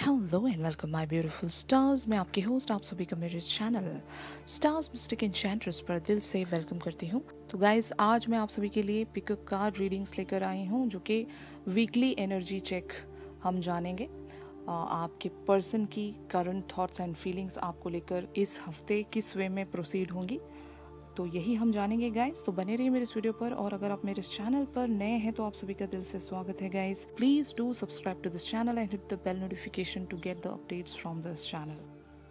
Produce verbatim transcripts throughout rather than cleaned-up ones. Hello and welcome my beautiful stars. मैं आपकी host आप सभी का मेरे चैनल स्टार्स मिस्टिक एन्चेंट्रेस पर दिल से वेलकम करती हूँ। तो गाइज आज मैं आप सभी के लिए पिक कार्ड रीडिंग्स लेकर आई हूँ जो कि वीकली एनर्जी चेक हम जानेंगे। आपके पर्सन की करंट थॉट्स एंड फीलिंग्स आपको लेकर इस हफ्ते किस वे में प्रोसीड होंगी तो यही हम जानेंगे गाइज। तो बने रहिए मेरे वीडियो पर और अगर आप मेरे चैनल पर नए हैं तो आप सभी का दिल से स्वागत है guys. Please do subscribe to this channel and hit the bell notification to get the updates from this channel.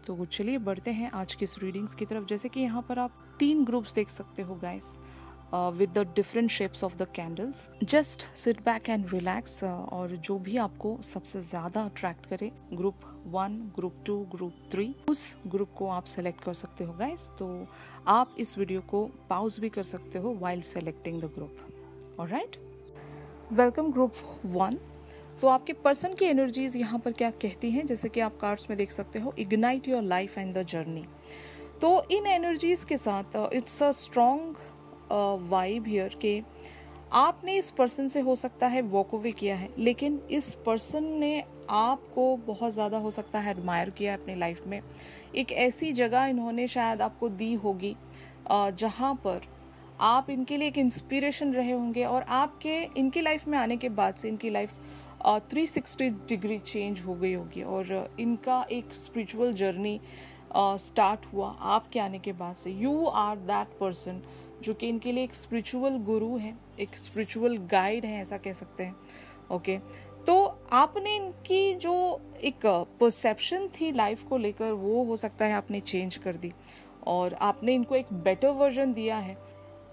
तो चलिए बढ़ते हैं आज की इस रीडिंग्स की तरफ। जैसे कि यहाँ पर आप तीन ग्रुप्स देख सकते हो guys with the different shapes of the candles. Just sit back and relax और जो भी आपको सबसे ज्यादा अट्रैक्ट करे group one, group two, group three, उस ग्रुप को आप सेलेक्ट कर सकते हो गाइस। तो आप इस वीडियो को पॉज भी कर सकते हो while selecting the group. Alright, welcome group one. तो आपके पर्सन की एनर्जीज यहाँ पर क्या कहती हैं जैसे कि आप कार्ड्स में देख सकते हो, ignite your life and the journey. तो इन एनर्जीज के साथ it's a strong vibe here के आपने इस पर्सन से हो सकता है वॉक अवे किया है, लेकिन इस पर्सन ने आपको बहुत ज़्यादा हो सकता है एडमायर किया है अपनी लाइफ में। एक ऐसी जगह इन्होंने शायद आपको दी होगी जहाँ पर आप इनके लिए एक इंस्पिरेशन रहे होंगे और आपके इनकी लाइफ में आने के बाद से इनकी लाइफ तीन सौ साठ डिग्री चेंज हो गई होगी और इनका एक स्पिरिचुअल जर्नी स्टार्ट हुआ आपके आने के बाद से। यू आर दैट पर्सन जो कि इनके लिए एक स्पिरिचुअल गुरु है, एक स्पिरिचुअल गाइड है, ऐसा कह सकते हैं। Okay okay. तो आपने इनकी जो एक परसेप्शन थी लाइफ को लेकर वो हो सकता है आपने चेंज कर दी और आपने इनको एक बेटर वर्जन दिया है।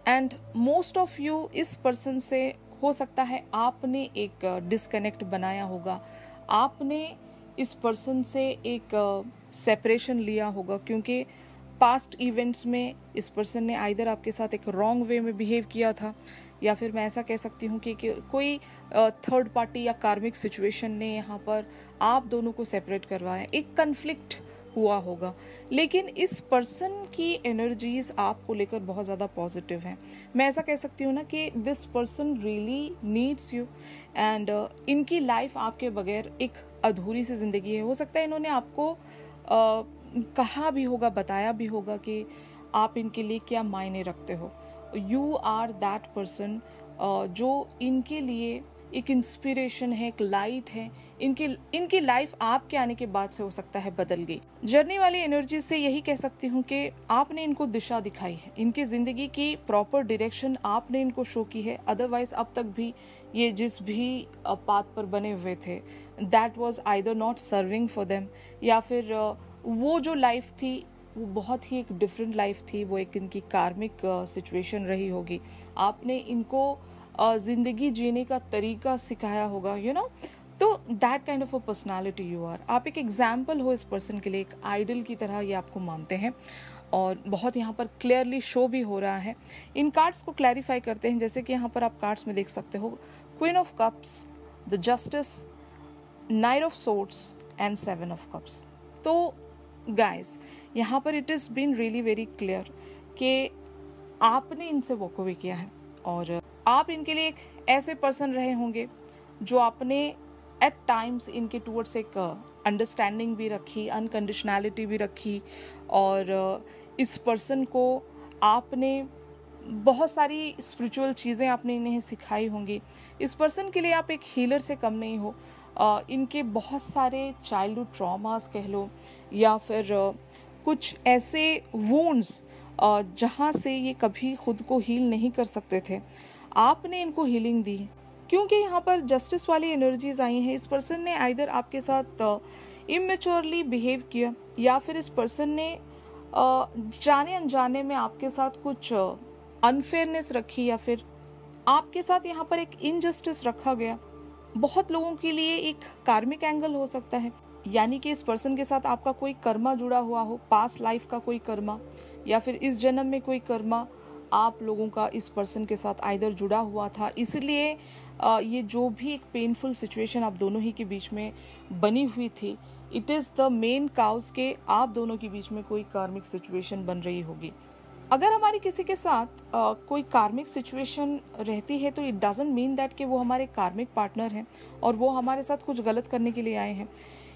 एंड मोस्ट ऑफ यू इस पर्सन से हो सकता है आपने एक डिस्कनेक्ट बनाया होगा, आपने इस पर्सन से एक सेपरेशन लिया होगा क्योंकि पास्ट इवेंट्स में इस पर्सन ने आइदर आपके साथ एक रॉन्ग वे में बिहेव किया था या फिर मैं ऐसा कह सकती हूँ कि, कि कोई थर्ड पार्टी या कार्मिक सिचुएशन ने यहाँ पर आप दोनों को सेपरेट करवाया, एक कन्फ्लिक्ट हुआ होगा। लेकिन इस पर्सन की एनर्जीज आपको लेकर बहुत ज़्यादा पॉजिटिव हैं। मैं ऐसा कह सकती हूँ ना कि this person really needs you and इनकी लाइफ आपके बगैर एक अधूरी सी ज़िंदगी है। हो सकता है इन्होंने आपको uh, कहा भी होगा, बताया भी होगा कि आप इनके लिए क्या मायने रखते हो। यू आर दैट पर्सन जो इनके लिए एक इंस्पिरेशन है, एक लाइट है। इनकी इनकी लाइफ आपके आने के बाद से हो सकता है बदल गई। जर्नी वाली एनर्जी से यही कह सकती हूँ कि आपने इनको दिशा दिखाई है, इनकी ज़िंदगी की प्रॉपर डायरेक्शन आपने इनको शो की है। अदरवाइज अब तक भी ये जिस भी पाथ पर बने हुए थे that was either not serving for them या फिर वो जो लाइफ थी वो बहुत ही एक डिफरेंट लाइफ थी, वो एक इनकी कार्मिक सिचुएशन रही होगी। आपने इनको ज़िंदगी जीने का तरीका सिखाया होगा, यू नो। तो that kind of a personality you are. आप एक एग्जाम्पल हो इस पर्सन के लिए, एक आइडल की तरह ये आपको मानते हैं और बहुत यहाँ पर क्लियरली शो भी हो रहा है। इन कार्ड्स को क्लैरिफाई करते हैं जैसे कि यहाँ पर आप कार्ड्स में देख सकते हो, queen of cups, the justice, nine of swords and seven of cups. तो गाइस यहाँ पर it is been really very clear कि आपने इनसे वॉक अवे किया है और आप इनके लिए एक ऐसे पर्सन रहे होंगे जो आपने एट टाइम्स इनके टूवर्ड्स एक अंडरस्टैंडिंग भी रखी, अनकंडीशनैलिटी भी रखी और इस पर्सन को आपने बहुत सारी स्पिरिचुअल चीज़ें आपने इन्हें सिखाई होंगी। इस पर्सन के लिए आप एक हीलर से कम नहीं हो। इनके बहुत सारे चाइल्डहुड ट्रॉमास कह लो या फिर कुछ ऐसे वूंड्स जहाँ से ये कभी खुद को हील नहीं कर सकते थे, आपने इनको हीलिंग दी। क्योंकि यहाँ पर जस्टिस वाली एनर्जीज आई हैं, इस पर्सन ने आइदर आपके साथ इमेच्योरली बिहेव किया या फिर इस पर्सन ने जाने अनजाने में आपके साथ कुछ अनफेयरनेस रखी या फिर आपके साथ यहाँ पर एक इनजस्टिस रखा गया। बहुत लोगों के लिए एक कार्मिक एंगल हो सकता है, यानी कि इस पर्सन के साथ आपका कोई कर्मा जुड़ा हुआ हो, पास्ट लाइफ का कोई कर्मा या फिर इस जन्म में कोई कर्मा आप लोगों का इस पर्सन के साथ आइदर जुड़ा हुआ था। इसलिए ये जो भी एक पेनफुल सिचुएशन आप दोनों ही के बीच में बनी हुई थी, it is the main cause के आप दोनों के बीच में कोई कार्मिक सिचुएशन बन रही होगी। अगर हमारी किसी के साथ आ, कोई कार्मिक सिचुएशन रहती है तो इट डजेंट मीन दैट कि वो हमारे कार्मिक पार्टनर हैं और वो हमारे साथ कुछ गलत करने के लिए आए हैं।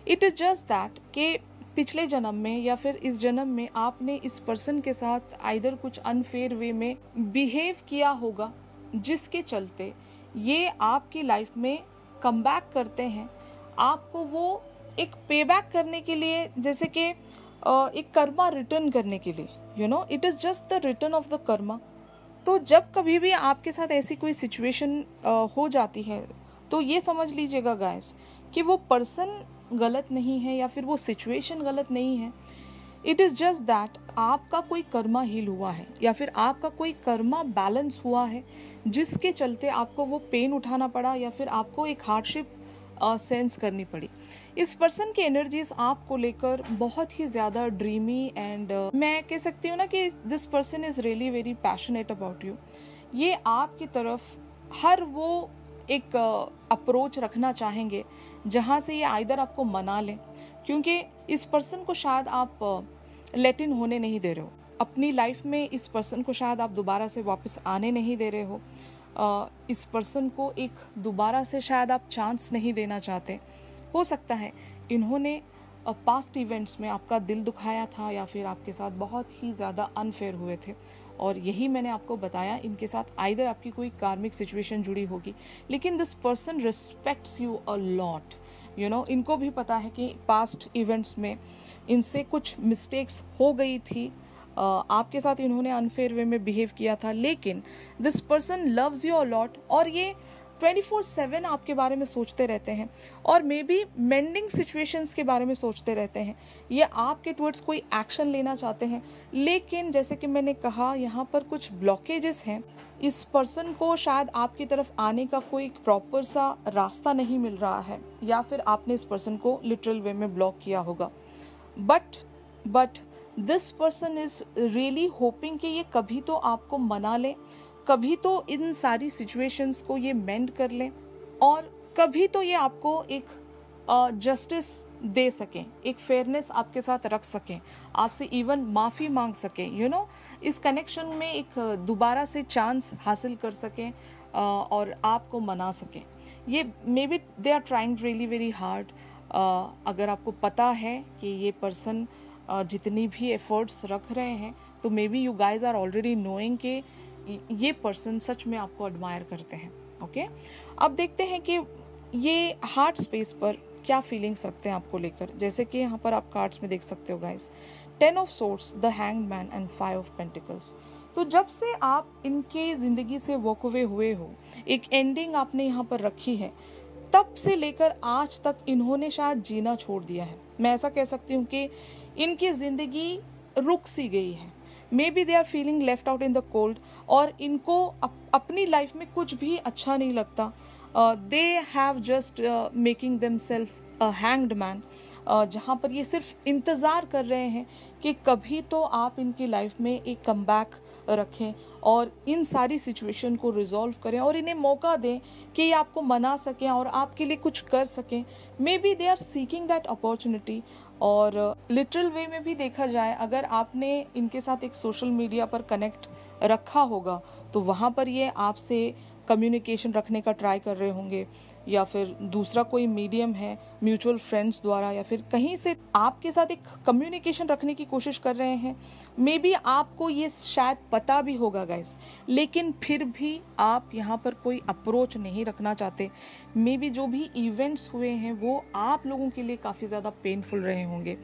इट इज़ जस्ट दैट के पिछले जन्म में या फिर इस जन्म में आपने इस पर्सन के साथ आइदर कुछ अनफेयर वे में बिहेव किया होगा, जिसके चलते ये आपकी लाइफ में कमबैक करते हैं। आपको वो एक पे बैक करने के लिए, जैसे कि एक कर्मा रिटर्न करने के लिए, you know it is just the return of the karma. तो जब कभी भी आपके साथ ऐसी कोई सिचुएशन हो जाती है तो ये समझ लीजिएगा गाइस कि वो पर्सन गलत नहीं है या फिर वो सिचुएशन गलत नहीं है। इट इज़ जस्ट दैट आपका कोई कर्मा हील हुआ है या फिर आपका कोई कर्मा बैलेंस हुआ है, जिसके चलते आपको वो पेन उठाना पड़ा या फिर आपको एक हार्डशिप सेंस uh, करनी पड़ी। इस पर्सन की एनर्जीज आपको लेकर बहुत ही ज़्यादा ड्रीमी एंड uh, मैं कह सकती हूँ ना कि this person is really very passionate about you. ये आपकी तरफ हर वो एक अप्रोच uh, रखना चाहेंगे जहाँ से ये आइदर आपको मना लें, क्योंकि इस पर्सन को शायद आप लेट इन uh, होने नहीं दे रहे हो अपनी लाइफ में। इस पर्सन को शायद आप दोबारा से वापस आने नहीं दे रहे हो। Uh, इस पर्सन को एक दोबारा से शायद आप चांस नहीं देना चाहते। हो सकता है इन्होंने पास्ट uh, इवेंट्स में आपका दिल दुखाया था या फिर आपके साथ बहुत ही ज़्यादा अनफेयर हुए थे, और यही मैंने आपको बताया इनके साथ आइदर आपकी कोई कार्मिक सिचुएशन जुड़ी होगी। लेकिन this person respects you a lot, you know इनको भी पता है कि पास्ट इवेंट्स में इनसे कुछ मिस्टेक्स हो गई थी, Uh, आपके साथ इन्होंने अनफेयर वे में बिहेव किया था, लेकिन this person loves you a lot और ये ट्वेंटी फोर सेवन आपके बारे में सोचते रहते हैं और मे बी मेंडिंग सिचुएशंस के बारे में सोचते रहते हैं। ये आपके टुवर्ड्स कोई एक्शन लेना चाहते हैं, लेकिन जैसे कि मैंने कहा यहाँ पर कुछ ब्लॉकेजेस हैं। इस पर्सन को शायद आपकी तरफ आने का कोई प्रॉपर सा रास्ता नहीं मिल रहा है या फिर आपने इस पर्सन को लिटरल वे में ब्लॉक किया होगा। But but this person is really hoping कि ये कभी तो आपको मना लें, कभी तो इन सारी सिचुएशंस को ये मेंड कर लें और कभी तो ये आपको एक जस्टिस uh, दे सकें, एक फेयरनेस आपके साथ रख सकें, आपसे इवन माफ़ी मांग सकें, यू नो इस कनेक्शन में एक दोबारा से चांस हासिल कर सकें uh, और आपको मना सकें। ये maybe they are trying really very hard. अगर आपको पता है कि ये पर्सन Uh, जितनी भी एफर्ट्स रख रहे हैं तो maybe you guys are already knowing कि ये पर्सन सच में आपको एडमायर करते हैं। Okay okay? अब देखते हैं कि ये हार्ट स्पेस पर क्या फीलिंग्स रखते हैं आपको लेकर। जैसे कि यहाँ पर आप कार्ड्स में देख सकते हो guys, ten of swords, the hanged man and five of pentacles. तो जब से आप इनके ज़िंदगी से वॉक अवे हुए हो, एक एंडिंग आपने यहाँ पर रखी है, तब से लेकर आज तक इन्होंने शायद जीना छोड़ दिया है। मैं ऐसा कह सकती हूँ कि इनकी ज़िंदगी रुक सी गई है। Maybe they are feeling left out in the cold और इनको अप, अपनी लाइफ में कुछ भी अच्छा नहीं लगता। They have just making them self a hanged man, जहाँ पर ये सिर्फ इंतज़ार कर रहे हैं कि कभी तो आप इनकी लाइफ में एक कमबैक रखें और इन सारी सिचुएशन को रिजॉल्व करें और इन्हें मौका दें कि ये आपको मना सकें और आपके लिए कुछ कर सकें। Maybe they are seeking that opportunity. और लिटरल वे में भी देखा जाए, अगर आपने इनके साथ एक सोशल मीडिया पर कनेक्ट रखा होगा तो वहाँ पर ये आपसे कम्युनिकेशन रखने का ट्राई कर रहे होंगे, या फिर दूसरा कोई मीडियम है म्यूचुअल फ्रेंड्स द्वारा, या फिर कहीं से आपके साथ एक कम्युनिकेशन रखने की कोशिश कर रहे हैं। मे बी आपको ये शायद पता भी होगा गाइस, लेकिन फिर भी आप यहाँ पर कोई अप्रोच नहीं रखना चाहते। मे बी जो भी इवेंट्स हुए हैं वो आप लोगों के लिए काफ़ी ज़्यादा पेनफुल रहे होंगे।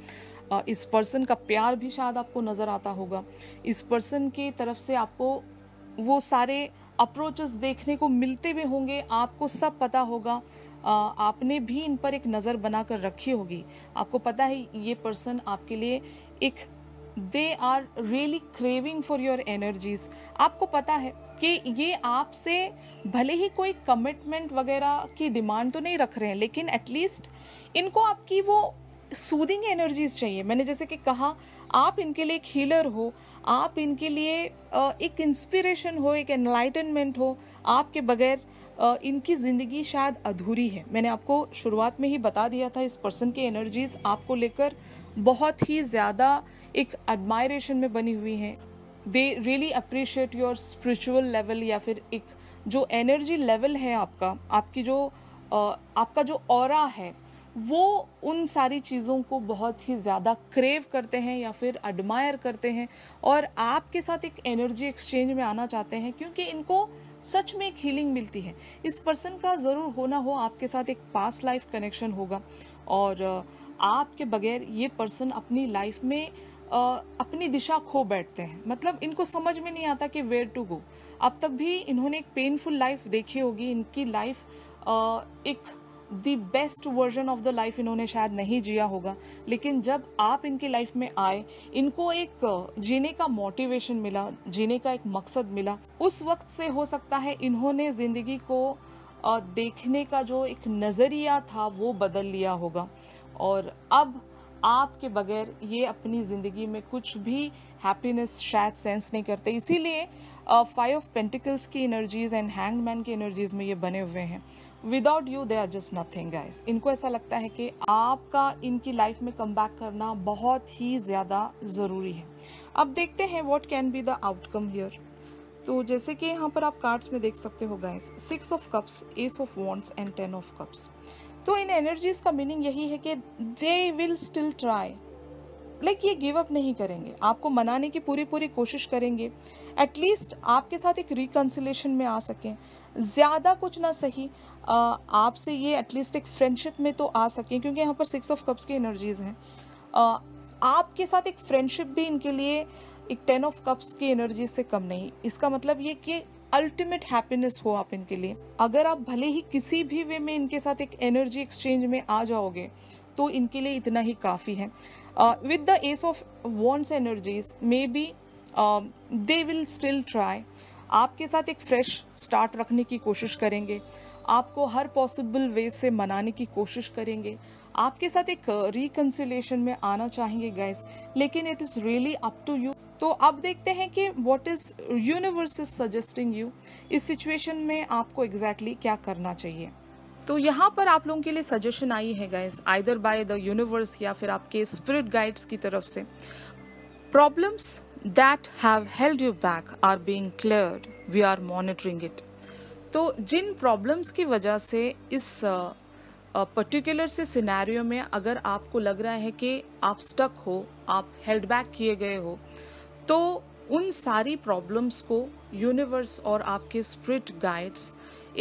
इस पर्सन का प्यार भी शायद आपको नज़र आता होगा। इस पर्सन की तरफ से आपको वो सारे अप्रोचेस देखने को मिलते भी होंगे, आपको सब पता होगा। आ, आपने भी इन पर एक नज़र बना कर रखी होगी। आपको पता है ये पर्सन आपके लिए एक, they are really craving for your energies. आपको पता है कि ये आपसे भले ही कोई कमिटमेंट वगैरह की डिमांड तो नहीं रख रहे हैं, लेकिन एटलीस्ट इनको आपकी वो सूदिंग एनर्जीज चाहिए। मैंने जैसे कि कहा, आप इनके लिए एक हीलर हो, आप इनके लिए एक इंस्पिरेशन हो, एक एनलाइटनमेंट हो। आपके बगैर इनकी ज़िंदगी शायद अधूरी है। मैंने आपको शुरुआत में ही बता दिया था, इस पर्सन की एनर्जीज आपको लेकर बहुत ही ज़्यादा एक एडमायरेशन में बनी हुई हैं। They really appreciate your spiritual level, या फिर एक जो एनर्जी लेवल है आपका, आपकी जो आपका जो ऑरा है वो उन सारी चीज़ों को बहुत ही ज़्यादा क्रेव करते हैं या फिर एडमायर करते हैं और आपके साथ एक एनर्जी एक्सचेंज में आना चाहते हैं, क्योंकि इनको सच में एक हीलिंग मिलती है। इस पर्सन का ज़रूर होना हो आपके साथ एक पास्ट लाइफ कनेक्शन होगा और आपके बगैर ये पर्सन अपनी लाइफ में अपनी दिशा खो बैठते हैं। मतलब इनको समझ में नहीं आता कि वेयर टू गो। अब तक भी इन्होंने एक पेनफुल लाइफ देखी होगी, इनकी लाइफ एक the best version of the life इन्होंने शायद नहीं जिया होगा, लेकिन जब आप इनकी लाइफ में आए इनको एक जीने का मोटिवेशन मिला, जीने का एक मकसद मिला। उस वक्त से हो सकता है इन्होंने ज़िंदगी को देखने का जो एक नज़रिया था वो बदल लिया होगा और अब आपके बगैर ये अपनी ज़िंदगी में कुछ भी हैप्पीनेस शायद सेंस नहीं करते। इसीलिए फाइव ऑफ पेंटिकल्स की एनर्जीज़ एंड हैंगमैन की एनर्जीज़ में ये बने हुए हैं। Without you they are just nothing guys. इनको ऐसा लगता है कि आपका इनकी लाइफ में कम बैक करना बहुत ही ज़्यादा ज़रूरी है। अब देखते हैं what can be the outcome here. तो जैसे कि यहाँ पर आप कार्ड्स में देख सकते हो guys, six of cups, ace of wands and ten of cups. तो इन एनर्जीज का मीनिंग यही है कि they will still try, like ये गिव अप नहीं करेंगे, आपको मनाने की पूरी पूरी कोशिश करेंगे, एटलीस्ट आपके साथ एक रिकन्सिलेशन में आ सकें। ज़्यादा कुछ ना सही आपसे ये एटलीस्ट एक फ्रेंडशिप में तो आ सकें, क्योंकि यहाँ पर सिक्स ऑफ कप्स की एनर्जीज हैं। आपके साथ एक फ्रेंडशिप भी इनके लिए एक टेन ऑफ कप्स की एनर्जी से कम नहीं। इसका मतलब ये कि अल्टीमेट हैप्पीनेस हो आप इनके लिए। अगर आप भले ही किसी भी वे में इनके साथ एक एनर्जी एक्सचेंज में आ जाओगे तो इनके लिए इतना ही काफ़ी है। With the ace of wands energies maybe they will still try, आपके साथ एक फ्रेश स्टार्ट रखने की कोशिश करेंगे, आपको हर पॉसिबल वे से मनाने की कोशिश करेंगे, आपके साथ एक रिकन्सिलेशन में आना चाहेंगे गाइस, लेकिन it is really up to you. तो अब देखते हैं कि what is universe is suggesting you, इस सिचुएशन में आपको एग्जैक्टली exactly क्या करना चाहिए। तो यहाँ पर आप लोगों के लिए सजेशन आई है guys, either by the universe या फिर आपके स्पिरिट गाइड्स की तरफ से। Problems that have held you back are being cleared, we are monitoring it. तो जिन प्रॉब्लम्स की वजह से इस पर्टिकुलर uh, से सिनेरियो में अगर आपको लग रहा है कि आप स्टक हो, आप हेल्ड बैक किए गए हो, तो उन सारी प्रॉब्लम्स को यूनिवर्स और आपके स्पिरिट गाइड्स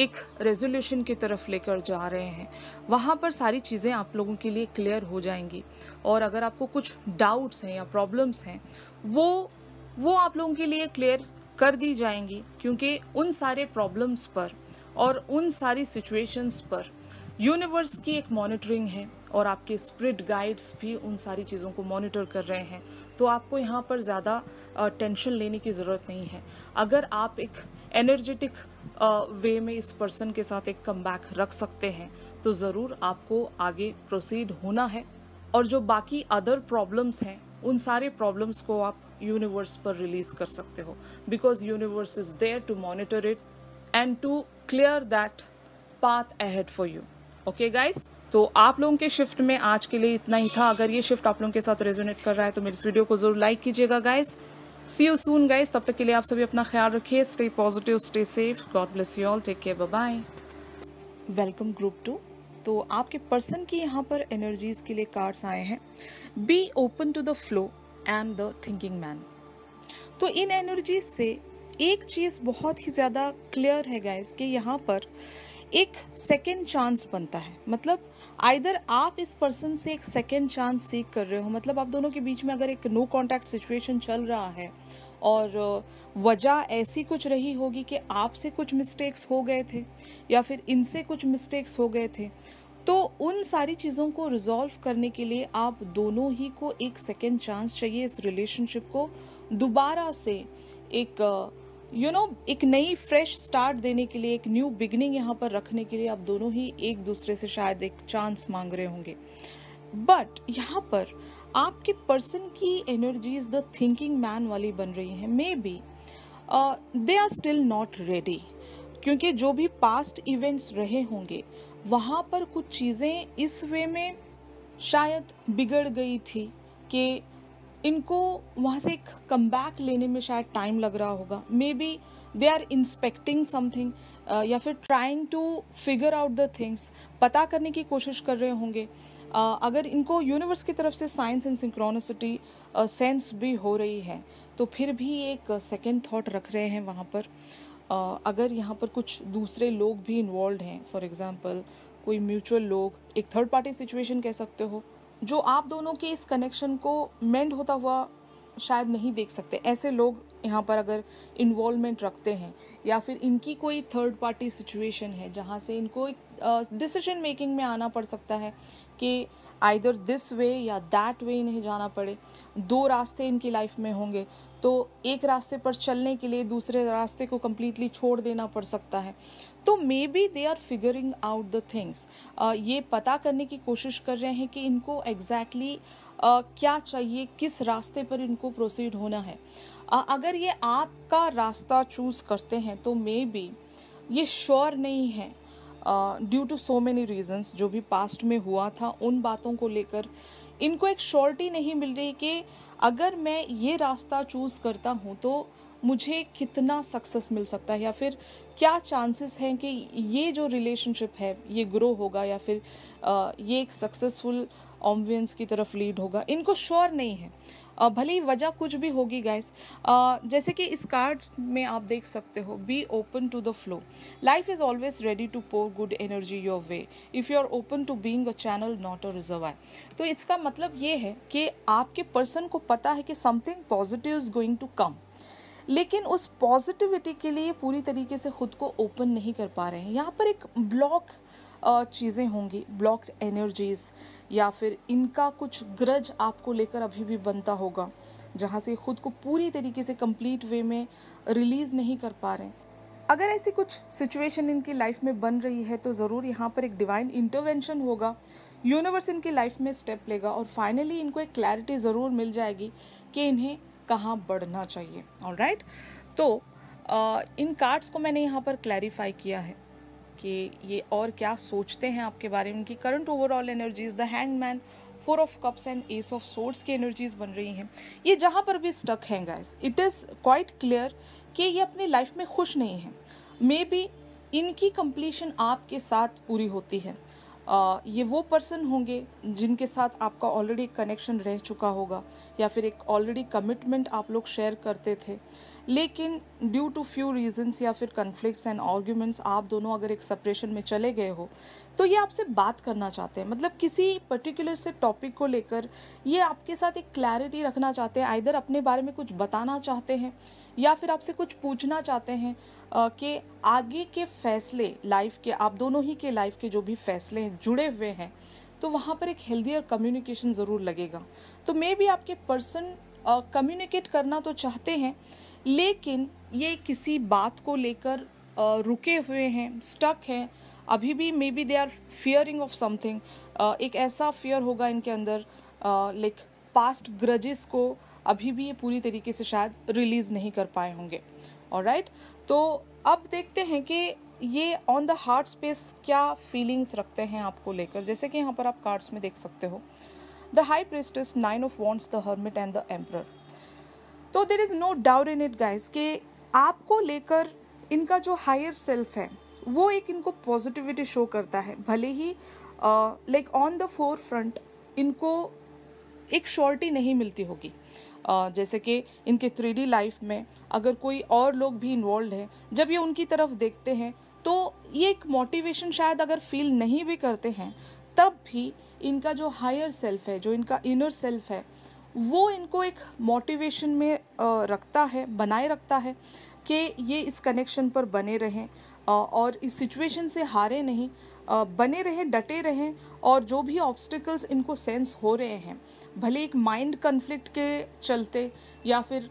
एक रेजोल्यूशन की तरफ लेकर जा रहे हैं। वहाँ पर सारी चीज़ें आप लोगों के लिए क्लियर हो जाएंगी और अगर आपको कुछ डाउट्स हैं या प्रॉब्लम्स हैं वो वो आप लोगों के लिए क्लियर कर दी जाएंगी, क्योंकि उन सारे प्रॉब्लम्स पर और उन सारी सिचुएशंस पर यूनिवर्स की एक मॉनिटरिंग है और आपके स्पिरिट गाइड्स भी उन सारी चीज़ों को मॉनिटर कर रहे हैं। तो आपको यहाँ पर ज़्यादा टेंशन लेने की ज़रूरत नहीं है। अगर आप एक एनर्जेटिक वे में इस पर्सन के साथ एक कमबैक रख सकते हैं तो ज़रूर आपको आगे प्रोसीड होना है और जो बाकी अदर प्रॉब्लम्स हैं उन सारे प्रॉब्लम्स को आप यूनिवर्स पर रिलीज़ कर सकते हो, because universe is there to monitor it and to clear that path ahead for you. Okay guys, तो आप लोगों के शिफ्ट में आज के लिए इतना ही था। अगर ये शिफ्ट आप लोगों के साथ रेजोनेट कर रहा है तो मेरे इस वीडियो को जरूर लाइक कीजिएगा guys. See you soon guys, तब तक के लिए आप सभी अपना ख्याल रखिए। Stay positive, stay safe, God bless you all, take care, bye bye. Welcome group two. तो आपके पर्सन की यहाँ पर एनर्जीज के लिए कार्ड्स आए हैं, be open to the flow and the thinking man. तो इन एनर्जीज से एक चीज़ बहुत ही ज़्यादा क्लियर है गाइज कि यहाँ पर एक सेकेंड चांस बनता है। मतलब आइदर आप इस पर्सन से एक सेकेंड चांस सीख कर रहे हो, मतलब आप दोनों के बीच में अगर एक नो कॉन्टैक्ट सिचुएशन चल रहा है और वजह ऐसी कुछ रही होगी कि आपसे कुछ मिस्टेक्स हो गए थे या फिर इनसे कुछ मिस्टेक्स हो गए थे, तो उन सारी चीज़ों को रिजॉल्व करने के लिए आप दोनों ही को एक सेकेंड चांस चाहिए। इस रिलेशनशिप को दोबारा से एक यू नो एक नई फ्रेश स्टार्ट देने के लिए, एक न्यू बिगनिंग यहाँ पर रखने के लिए आप दोनों ही एक दूसरे से शायद एक चांस मांग रहे होंगे। बट यहाँ पर आपके पर्सन की एनर्जीज द थिंकिंग मैन वाली बन रही हैं। Maybe they are still not ready, क्योंकि जो भी पास्ट इवेंट्स रहे होंगे वहाँ पर कुछ चीज़ें इस वे में शायद बिगड़ गई थी कि इनको वहाँ से एक कमबैक लेने में शायद टाइम लग रहा होगा। Maybe they are inspecting something या फिर trying to figure out the things, पता करने की कोशिश कर रहे होंगे. अगर इनको यूनिवर्स की तरफ से साइंस एंड सिंक्रोनिसिटी सेंस भी हो रही है तो फिर भी एक सेकेंड थॉट रख रहे हैं वहाँ पर. अगर यहाँ पर कुछ दूसरे लोग भी इन्वॉल्व हैं, फॉर एग्जांपल कोई म्यूचुअल लोग, एक थर्ड पार्टी सिचुएशन कह सकते हो, जो आप दोनों के इस कनेक्शन को मेंड होता हुआ शायद नहीं देख सकते, ऐसे लोग यहाँ पर अगर इन्वॉल्वमेंट रखते हैं, या फिर इनकी कोई थर्ड पार्टी सिचुएशन है जहाँ से इनको एक डिसीजन मेकिंग में आना पड़ सकता है कि आइदर दिस वे या दैट वे इन्हें जाना पड़े. दो रास्ते इनकी लाइफ में होंगे तो एक रास्ते पर चलने के लिए दूसरे रास्ते को कम्प्लीटली छोड़ देना पड़ सकता है. तो maybe they are figuring out the things, ये पता करने की कोशिश कर रहे हैं कि इनको एग्जैक्टली exactly, uh, क्या चाहिए, किस रास्ते पर इनको प्रोसीड होना है. uh, अगर ये आपका रास्ता चूज़ करते हैं तो मे बी ये श्योर नहीं है due to so many reasons जो भी पास्ट में हुआ था, उन बातों को लेकर इनको एक श्योरिटी नहीं मिल रही कि अगर मैं ये रास्ता चूज़ करता हूँ तो मुझे कितना सक्सेस मिल सकता है, या फिर क्या चांसेस हैं कि ये जो रिलेशनशिप है ये ग्रो होगा या फिर ये एक सक्सेसफुल ऑम्बियंस की तरफ लीड होगा. इनको श्योर नहीं है, भले ही वजह कुछ भी होगी गाइस. जैसे कि इस कार्ड में आप देख सकते हो, be open to the flow, life is always ready to pour good energy your way if you are open to being a channel not a reservoir. तो इसका मतलब ये है कि आपके पर्सन को पता है कि something positive is going to come, लेकिन उस पॉजिटिविटी के लिए पूरी तरीके से ख़ुद को ओपन नहीं कर पा रहे हैं. यहाँ पर एक ब्लॉक चीज़ें होंगी, ब्लॉक एनर्जीज़, या फिर इनका कुछ ग्रज आपको लेकर अभी भी बनता होगा जहाँ से ख़ुद को पूरी तरीके से कंप्लीट वे में रिलीज़ नहीं कर पा रहे हैं. अगर ऐसी कुछ सिचुएशन इनकी लाइफ में बन रही है तो ज़रूर यहाँ पर एक डिवाइन इंटरवेंशन होगा, यूनिवर्स इनकी लाइफ में स्टेप लेगा और फाइनली इनको एक क्लैरिटी ज़रूर मिल जाएगी कि इन्हें कहाँ बढ़ना चाहिए. ऑलराइट, तो आ, इन कार्ड्स को मैंने यहाँ पर क्लैरिफाई किया है कि ये और क्या सोचते हैं आपके बारे में. उनकी current overall energies, the hangman, four of cups and ace of swords की एनर्जीज बन रही हैं. ये जहाँ पर भी स्टक हैं guys, it is quite clear कि ये अपनी लाइफ में खुश नहीं है. मे बी इनकी कंप्लीशन आपके साथ पूरी होती है. Uh, ये वो पर्सन होंगे जिनके साथ आपका ऑलरेडी कनेक्शन रह चुका होगा या फिर एक ऑलरेडी कमिटमेंट आप लोग शेयर करते थे, लेकिन ड्यू टू फ्यू रीजंस या फिर कन्फ्लिक्ट्स एंड आर्ग्यूमेंट्स आप दोनों अगर एक सेपरेशन में चले गए हो तो ये आपसे बात करना चाहते हैं. मतलब किसी पर्टिकुलर से टॉपिक को लेकर ये आपके साथ एक क्लैरिटी रखना चाहते हैं, आइदर अपने बारे में कुछ बताना चाहते हैं या फिर आपसे कुछ पूछना चाहते हैं कि आगे के फैसले लाइफ के, आप दोनों ही के लाइफ के जो भी फैसले जुड़े हुए हैं, तो वहाँ पर एक हेल्दियर कम्युनिकेशन ज़रूर लगेगा. तो मे बी आपके पर्सन कम्युनिकेट करना तो चाहते हैं लेकिन ये किसी बात को लेकर रुके हुए हैं, स्टक हैं अभी भी. Maybe they are fearing of something, एक ऐसा फियर होगा इनके अंदर लाइक पास्ट ग्रजेस को अभी भी ये पूरी तरीके से शायद रिलीज़ नहीं कर पाए होंगे. ऑलराइट, तो अब देखते हैं कि ये ऑन द हार्ट स्पेस क्या फीलिंग्स रखते हैं आपको लेकर. जैसे कि यहाँ पर आप कार्ड्स में देख सकते हो, the high priestess, nine of wands, the hermit and the emperor. तो there is no doubt in it guys कि आपको लेकर इनका जो हायर सेल्फ है वो एक इनको पॉजिटिविटी शो करता है. भले ही like on the forefront इनको एक श्योरिटी नहीं मिलती होगी. uh, जैसे कि इनके थ्री डी लाइफ में अगर कोई और लोग भी इन्वॉल्व हैं, जब ये उनकी तरफ देखते हैं तो ये एक मोटिवेशन शायद अगर फील नहीं भी करते हैं तब भी इनका जो हायर सेल्फ है, जो इनका इनर सेल्फ है, वो इनको एक मोटिवेशन में रखता है, बनाए रखता है कि ये इस कनेक्शन पर बने रहें और इस सिचुएशन से हारे नहीं, बने रहें, डटे रहें. और जो भी ऑब्स्टिकल्स इनको सेंस हो रहे हैं, भले एक माइंड कन्फ्लिक्ट के चलते या फिर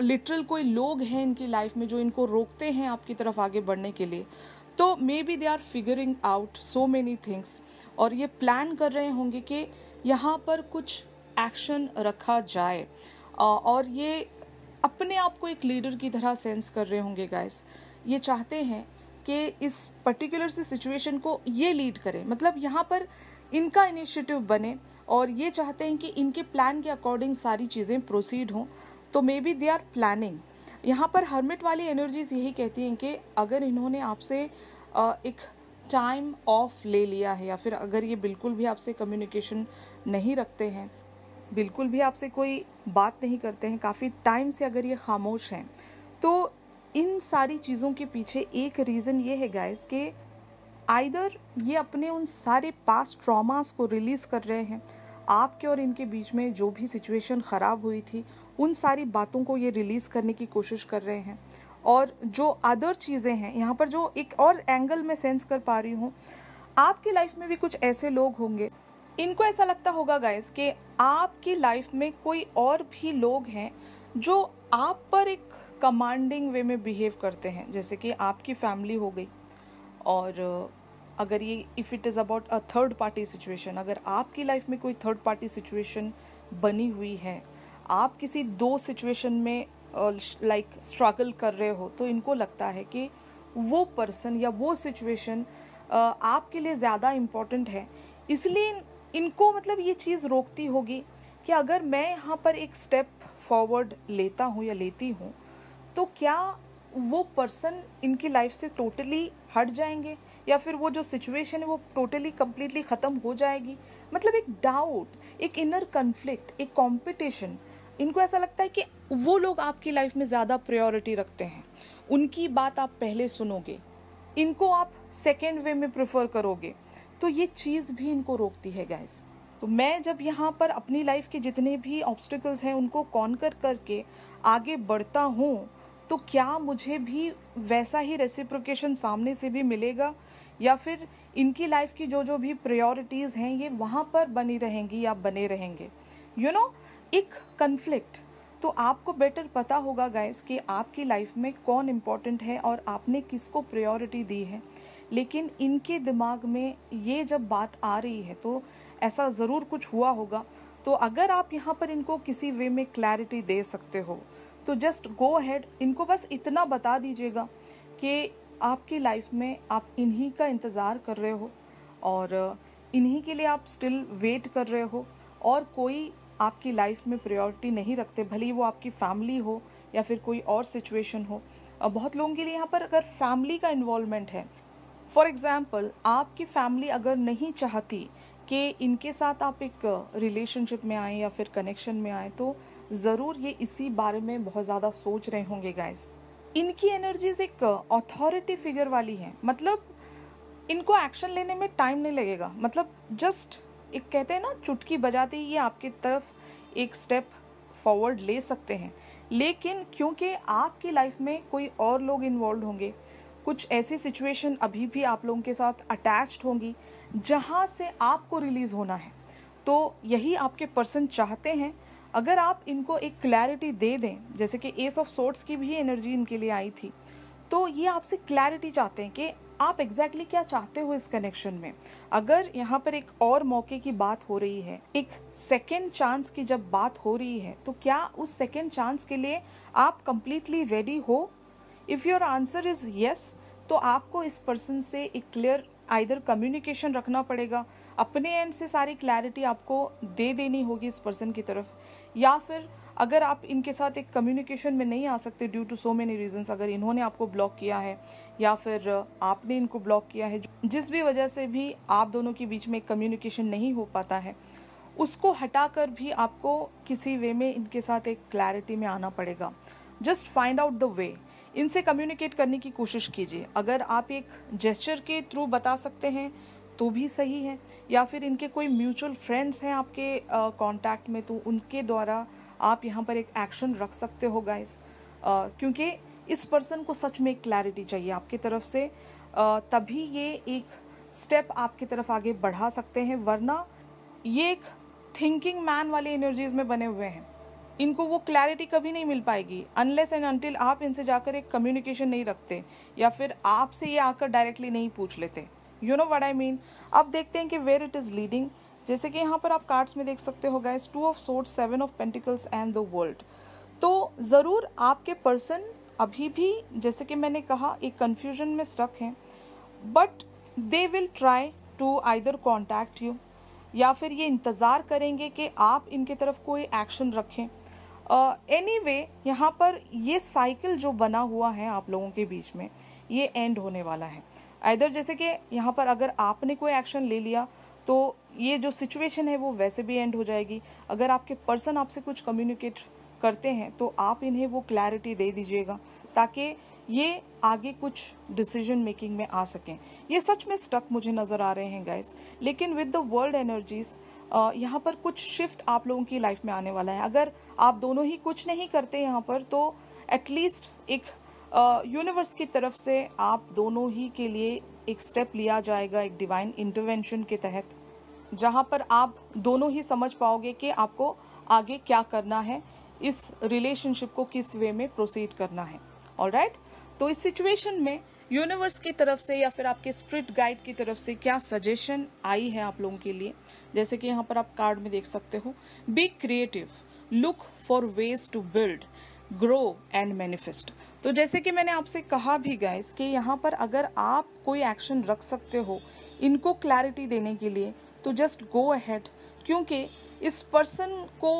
लिटरल कोई लोग हैं इनकी लाइफ में जो इनको रोकते हैं आपकी तरफ आगे बढ़ने के लिए, तो maybe they are figuring out so many things और ये प्लान कर रहे होंगे कि यहाँ पर कुछ एक्शन रखा जाए. और ये अपने आप को एक लीडर की तरह सेंस कर रहे होंगे गाइस. ये चाहते हैं कि इस पर्टिकुलर से सिचुएशन को ये लीड करें, मतलब यहाँ पर इनका इनिशिएटिव बने और ये चाहते हैं कि इनके प्लान के अकॉर्डिंग सारी चीज़ें प्रोसीड हों. तो maybe they are planning यहाँ पर हर्मिट वाली एनर्जीज यही कहती हैं कि अगर इन्होंने आपसे एक टाइम ऑफ ले लिया है या फिर अगर ये बिल्कुल भी आपसे कम्युनिकेशन नहीं रखते हैं, बिल्कुल भी आपसे कोई बात नहीं करते हैं, काफ़ी टाइम से अगर ये खामोश हैं, तो इन सारी चीज़ों के पीछे एक रीज़न ये है गाइस कि आइदर ये अपने उन सारे पास्ट ट्रॉमास को रिलीज़ कर रहे हैं, आपके और इनके बीच में जो भी सिचुएशन ख़राब हुई थी उन सारी बातों को ये रिलीज़ करने की कोशिश कर रहे हैं, और जो अदर चीज़ें हैं यहाँ पर जो एक और एंगल में सेंस कर पा रही हूँ, आपकी लाइफ में भी कुछ ऐसे लोग होंगे, इनको ऐसा लगता होगा गाइस कि आपकी लाइफ में कोई और भी लोग हैं जो आप पर एक कमांडिंग वे में बिहेव करते हैं, जैसे कि आपकी फैमिली हो गई, और अगर ये if it is about a third party situation, अगर आपकी लाइफ में कोई थर्ड पार्टी सिचुएशन बनी हुई है, आप किसी दो सिचुएशन में लाइक uh, स्ट्रगल like, कर रहे हो, तो इनको लगता है कि वो पर्सन या वो सिचुएशन uh, आपके लिए ज़्यादा इम्पॉर्टेंट है, इसलिए इन, इनको मतलब ये चीज़ रोकती होगी कि अगर मैं यहाँ पर एक स्टेप फॉरवर्ड लेता हूँ या लेती हूँ तो क्या वो पर्सन इनकी लाइफ से टोटली हट जाएंगे या फिर वो जो सिचुएशन है वो टोटली कम्प्लीटली ख़त्म हो जाएगी। मतलब एक डाउट, एक इनर कन्फ्लिक्ट, एक कॉम्पिटिशन, इनको ऐसा लगता है कि वो लोग आपकी लाइफ में ज़्यादा प्रायोरिटी रखते हैं, उनकी बात आप पहले सुनोगे, इनको आप सेकेंड वे में प्रेफर करोगे, तो ये चीज़ भी इनको रोकती है गाइस। तो मैं जब यहाँ पर अपनी लाइफ के जितने भी ऑब्स्टिकल्स हैं उनको कॉन्कर करके आगे बढ़ता हूँ तो क्या मुझे भी वैसा ही रेसिप्रोकेशन सामने से भी मिलेगा, या फिर इनकी लाइफ की जो जो भी प्रायोरिटीज़ हैं ये वहाँ पर बनी रहेंगी या बने रहेंगे, यू नो, एक कन्फ्लिक्ट। तो आपको बेटर पता होगा गाइस कि आपकी लाइफ में कौन इम्पॉर्टेंट है और आपने किसको प्रायोरिटी दी है, लेकिन इनके दिमाग में ये जब बात आ रही है तो ऐसा ज़रूर कुछ हुआ होगा। तो अगर आप यहाँ पर इनको किसी वे में क्लैरिटी दे सकते हो तो जस्ट गो अहेड, इनको बस इतना बता दीजिएगा कि आपकी लाइफ में आप इन्हीं का इंतज़ार कर रहे हो और इन्हीं के लिए आप स्टिल वेट कर रहे हो और कोई आपकी लाइफ में प्रायोरिटी नहीं रखते, भले वो आपकी फैमिली हो या फिर कोई और सिचुएशन हो। बहुत लोगों के लिए यहाँ पर अगर फैमिली का इन्वॉल्वमेंट है, फॉर एग्ज़ाम्पल आपकी फैमिली अगर नहीं चाहती कि इनके साथ आप एक रिलेशनशिप में आएँ या फिर कनेक्शन में आएँ, तो ज़रूर ये इसी बारे में बहुत ज़्यादा सोच रहे होंगे गाइस। इनकी एनर्जीज एक अथॉरिटी फिगर वाली है, मतलब इनको एक्शन लेने में टाइम नहीं लगेगा, मतलब जस्ट एक कहते हैं ना चुटकी बजाते ही ये आपकी तरफ एक स्टेप फॉरवर्ड ले सकते हैं। लेकिन क्योंकि आपकी लाइफ में कोई और लोग इन्वॉल्व होंगे, कुछ ऐसी सिचुएशन अभी भी आप लोगों के साथ अटैच्ड होंगी जहाँ से आपको रिलीज़ होना है, तो यही आपके पर्सन चाहते हैं। अगर आप इनको एक क्लैरिटी दे दें, जैसे कि एस ऑफ सोर्ट्स की भी एनर्जी इनके लिए आई थी, तो ये आपसे क्लैरिटी चाहते हैं कि आप एग्जैक्टली क्या चाहते हो इस कनेक्शन में। अगर यहाँ पर एक और मौके की बात हो रही है, एक सेकेंड चांस की जब बात हो रही है, तो क्या उस सेकेंड चांस के लिए आप कम्प्लीटली रेडी हो? If your answer is yes, तो आपको इस पर्सन से एक क्लियर आइदर कम्युनिकेशन रखना पड़ेगा, अपने एंड से सारी क्लैरिटी आपको दे देनी होगी इस पर्सन की तरफ, या फिर अगर आप इनके साथ एक कम्युनिकेशन में नहीं आ सकते due to so many reasons, अगर इन्होंने आपको ब्लॉक किया है या फिर आपने इनको ब्लॉक किया है, जिस भी वजह से भी आप दोनों के बीच में कम्युनिकेशन नहीं हो पाता है, उसको हटाकर भी आपको किसी वे में इनके साथ एक क्लैरिटी में आना पड़ेगा। Just find out the way, इनसे कम्युनिकेट करने की कोशिश कीजिए। अगर आप एक जेस्चर के थ्रू बता सकते हैं तो भी सही है, या फिर इनके कोई म्यूचुअल फ्रेंड्स हैं आपके कांटेक्ट में तो उनके द्वारा आप यहाँ पर एक एक्शन रख सकते हो गाइस, क्योंकि इस पर्सन को सच में क्लैरिटी चाहिए आपकी तरफ से, uh, तभी ये एक स्टेप आपकी तरफ आगे बढ़ा सकते हैं, वरना ये एक थिंकिंग मैन वाले एनर्जीज़ में बने हुए हैं, इनको वो क्लैरिटी कभी नहीं मिल पाएगी अनलेस एंड अनटिल आप इनसे जाकर एक कम्युनिकेशन नहीं रखते या फिर आपसे ये आकर डायरेक्टली नहीं पूछ लेते, you know what I mean. अब देखते हैं कि वेयर इट इज़ लीडिंग, जैसे कि यहाँ पर आप कार्ड्स में देख सकते हो guys, two of swords, seven of pentacles and the world. तो ज़रूर आपके पर्सन अभी भी, जैसे कि मैंने कहा, एक कन्फ्यूजन में स्टक हैं, but they will try to either contact you, या फिर ये इंतज़ार करेंगे कि आप इनके तरफ कोई एक्शन रखें। एनीवे uh, anyway, यहाँ पर ये साइकिल जो बना हुआ है आप लोगों के बीच में ये एंड होने वाला है। आइदर जैसे कि यहाँ पर अगर आपने कोई एक्शन ले लिया तो ये जो सिचुएशन है वो वैसे भी एंड हो जाएगी। अगर आपके पर्सन आपसे कुछ कम्युनिकेट करते हैं तो आप इन्हें वो क्लैरिटी दे दीजिएगा ताकि ये आगे कुछ डिसीजन मेकिंग में आ सकें। ये सच में स्टक मुझे नज़र आ रहे हैं गाइस, लेकिन विद द वर्ल्ड एनर्जीज़ यहाँ पर कुछ शिफ्ट आप लोगों की लाइफ में आने वाला है। अगर आप दोनों ही कुछ नहीं करते यहाँ पर तो एटलीस्ट एक यूनिवर्स की तरफ से आप दोनों ही के लिए एक स्टेप लिया जाएगा एक डिवाइन इंटरवेंशन के तहत, जहाँ पर आप दोनों ही समझ पाओगे कि आपको आगे क्या करना है, इस रिलेशनशिप को किस वे में प्रोसीड करना है। ऑलराइट, तो इस सिचुएशन में यूनिवर्स की तरफ से या फिर आपके स्पिरिट गाइड की तरफ से क्या सजेशन आई है आप लोगों के लिए, जैसे कि यहाँ पर आप कार्ड में देख सकते हो, be creative, look for ways to build, grow and manifest. तो जैसे कि मैंने आपसे कहा भी गाइस कि यहाँ पर अगर आप कोई एक्शन रख सकते हो इनको क्लैरिटी देने के लिए तो जस्ट गो अहेड, क्योंकि इस पर्सन को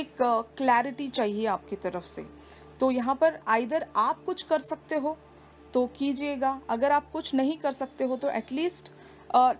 एक क्लैरिटी चाहिए आपकी तरफ से। तो यहाँ पर आइदर आप कुछ कर सकते हो तो कीजिएगा, अगर आप कुछ नहीं कर सकते हो तो at least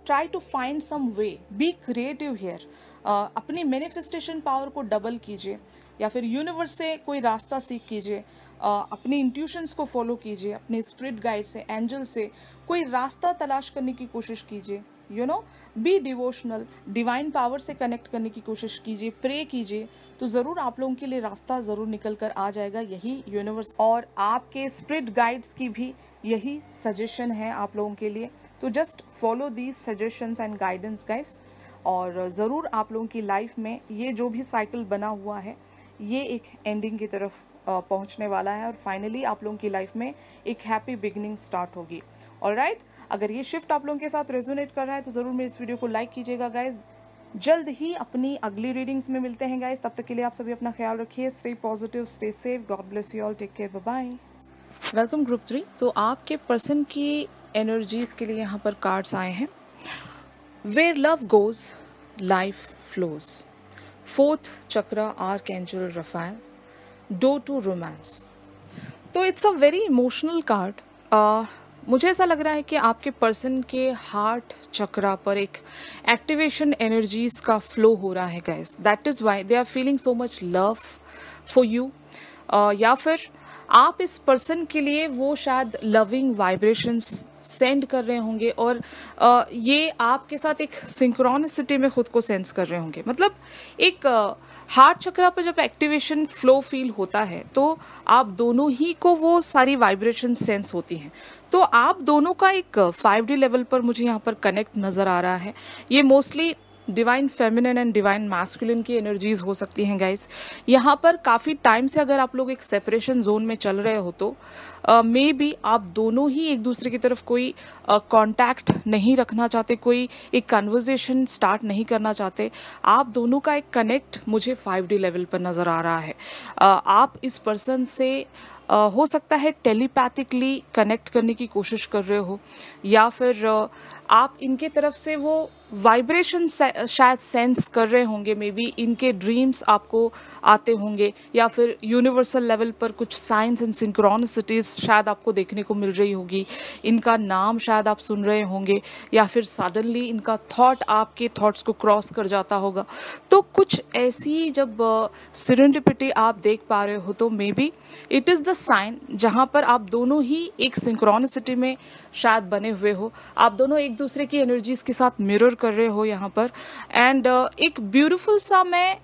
try to find some way, be creative here. अपनी मैनिफेस्टेशन पावर को डबल कीजिए या फिर यूनिवर्स से कोई रास्ता सीख कीजिए, अपनी इंट्यूशंस को फॉलो कीजिए, अपने स्पिरिट गाइड से एंजल से कोई रास्ता तलाश करने की कोशिश कीजिए। You know be devotional, divine power से कनेक्ट करने की कोशिश कीजिए, प्रे कीजिए, तो ज़रूर आप लोगों के लिए रास्ता ज़रूर निकल कर आ जाएगा। यही यूनिवर्स और आपके स्पिरिट गाइड्स की भी यही सजेशन है आप लोगों के लिए। तो just follow these suggestions and guidance guys, और ज़रूर आप लोगों की लाइफ में ये जो भी साइकिल बना हुआ है ये एक एंडिंग की तरफ पहुंचने वाला है और फाइनली आप लोगों की लाइफ में एक हैप्पी बिगनिंग स्टार्ट होगी। ऑलराइट, अगर ये शिफ्ट आप लोगों के साथ रेजोनेट कर रहा है तो ज़रूर मेरे इस वीडियो को लाइक कीजिएगा गाइज। जल्द ही अपनी अगली रीडिंग्स में मिलते हैं गाइज, तब तक के लिए आप सभी अपना ख्याल रखिए, stay positive, stay safe, God bless you all, take care, bye bye. Welcome group three. तो आपके पर्सन की एनर्जीज के लिए यहाँ पर कार्ड्स आए हैं, where love goes life flows, fourth chakra archangel Raphael, door to romance. तो it's a very emotional card. मुझे ऐसा लग रहा है कि आपके पर्सन के हार्ट चक्रा पर एक एक्टिवेशन एनर्जीज का फ्लो हो रहा है guys, that is why they are feeling so much love for you, या फिर आप इस पर्सन के लिए वो शायद लविंग वाइब्रेशंस सेंड कर रहे होंगे और uh, ये आपके साथ एक सिंक्रोनिसिटी में खुद को सेंस कर रहे होंगे। मतलब एक हार्ट uh, चक्रा पर जब एक्टिवेशन फ्लो फील होता है तो आप दोनों ही को वो सारी वाइब्रेशन सेंस होती हैं। तो आप दोनों का एक फाइव डी लेवल पर मुझे यहाँ पर कनेक्ट नज़र आ रहा है। ये mostly divine feminine and divine masculine की एनर्जीज हो सकती हैं गाइस। यहाँ पर काफ़ी टाइम से अगर आप लोग एक सेपरेशन जोन में चल रहे हो तो मे uh, बी आप दोनों ही एक दूसरे की तरफ कोई कांटेक्ट uh, नहीं रखना चाहते, कोई एक कन्वर्जेशन स्टार्ट नहीं करना चाहते। आप दोनों का एक कनेक्ट मुझे फाइव डी लेवल पर नज़र आ रहा है। uh, आप इस पर्सन से Uh, हो सकता है टेलीपैथिकली कनेक्ट करने की कोशिश कर रहे हो, या फिर uh, आप इनके तरफ से वो वाइब्रेशन शायद सेंस कर रहे होंगे। मे बी इनके ड्रीम्स आपको आते होंगे या फिर यूनिवर्सल लेवल पर कुछ साइंस एंड सिंक्रोनिसिटीज शायद आपको देखने को मिल रही होगी। इनका नाम शायद आप सुन रहे होंगे या फिर सडनली इनका थॉट आपके थॉट्स को क्रॉस कर जाता होगा। तो कुछ ऐसी जब सिरेंडिपिटी uh, आप देख पा रहे हो तो maybe it is the sign जहाँ पर आप दोनों ही एक सिंक्रोनिसिटी में शायद बने हुए हो। आप दोनों एक दूसरे की एनर्जीज के साथ मिरर कर रहे हो यहाँ पर, एंड uh, एक ब्यूटीफुल सा मैं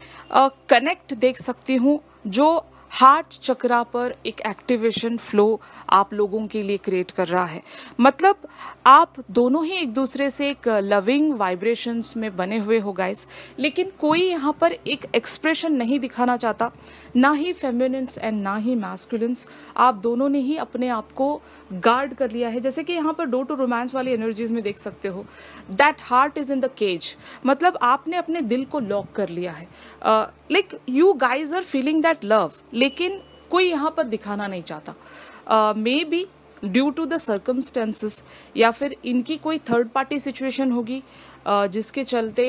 कनेक्ट uh, देख सकती हूँ जो हार्ट चक्रा पर एक एक्टिवेशन फ्लो आप लोगों के लिए क्रिएट कर रहा है। मतलब आप दोनों ही एक दूसरे से एक लविंग वाइब्रेशंस में बने हुए हो गाइस, लेकिन कोई यहाँ पर एक एक्सप्रेशन नहीं दिखाना चाहता, ना ही फेमिनिन्स एंड ना ही मैस्कुलिन्स। आप दोनों ने ही अपने आप को गार्ड कर लिया है। जैसे कि यहाँ पर डोर टू रोमांस वाली एनर्जीज में देख सकते हो, that heart is in the cage. मतलब आपने अपने दिल को लॉक कर लिया है, like you guys are feeling that love, लेकिन कोई यहाँ पर दिखाना नहीं चाहता। Maybe due to the circumstances, या फिर इनकी कोई थर्ड पार्टी सिचुएशन होगी जिसके चलते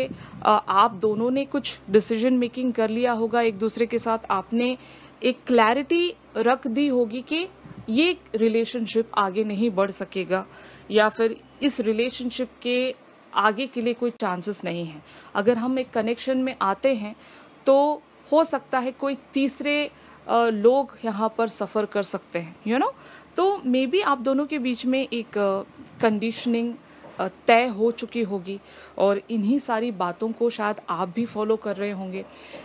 आप दोनों ने कुछ डिसीजन मेकिंग कर लिया होगा एक दूसरे के साथ, आपने एक क्लैरिटी रख दी होगी कि ये रिलेशनशिप आगे नहीं बढ़ सकेगा या फिर इस रिलेशनशिप के आगे के लिए कोई चांसेस नहीं है। अगर हम एक कनेक्शन में आते हैं तो हो सकता है कोई तीसरे लोग यहाँ पर सफ़र कर सकते हैं, यू नो। तो मे बी आप दोनों के बीच में एक कंडीशनिंग तय हो चुकी होगी और इन्हीं सारी बातों को शायद आप भी फॉलो कर रहे होंगे,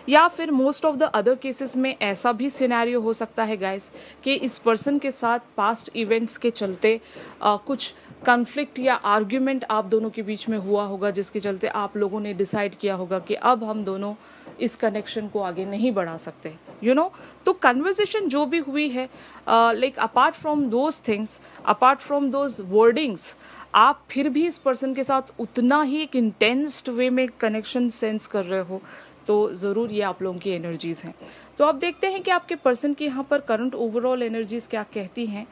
या फिर most of the other cases में ऐसा भी सिनेरियो हो सकता है गाइस कि इस पर्सन के साथ पास्ट इवेंट्स के चलते आ, कुछ कन्फ्लिक्ट या आर्ग्यूमेंट आप दोनों के बीच में हुआ होगा जिसके चलते आप लोगों ने डिसाइड किया होगा कि अब हम दोनों इस कनेक्शन को आगे नहीं बढ़ा सकते, यू नो। तो कन्वर्सेशन जो भी हुई है, like apart from those things, apart from those wordings, आप फिर भी इस पर्सन के साथ उतना ही एक इंटेंस्ड वे में कनेक्शन सेंस कर रहे हो, तो ज़रूर ये आप लोगों की एनर्जीज़ हैं। तो आप देखते हैं कि आपके पर्सन की यहाँ पर करंट ओवरऑल एनर्जीज़ क्या कहती हैं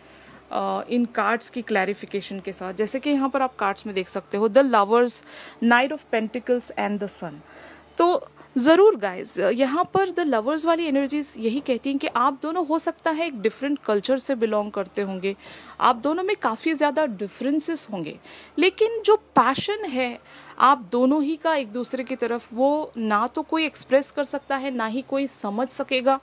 इन कार्ड्स की क्लैरिफिकेशन के साथ। जैसे कि यहाँ पर आप कार्ड्स में देख सकते हो the lovers, knight of pentacles and the sun. तो ज़रूर गाइज यहाँ पर द लवर्स वाली एनर्जीज यही कहती हैं कि आप दोनों हो सकता है एक डिफरेंट कल्चर से बिलोंग करते होंगे, आप दोनों में काफ़ी ज़्यादा डिफरेंसेस होंगे, लेकिन जो पैशन है आप दोनों ही का एक दूसरे की तरफ, वो ना तो कोई एक्सप्रेस कर सकता है ना ही कोई समझ सकेगा,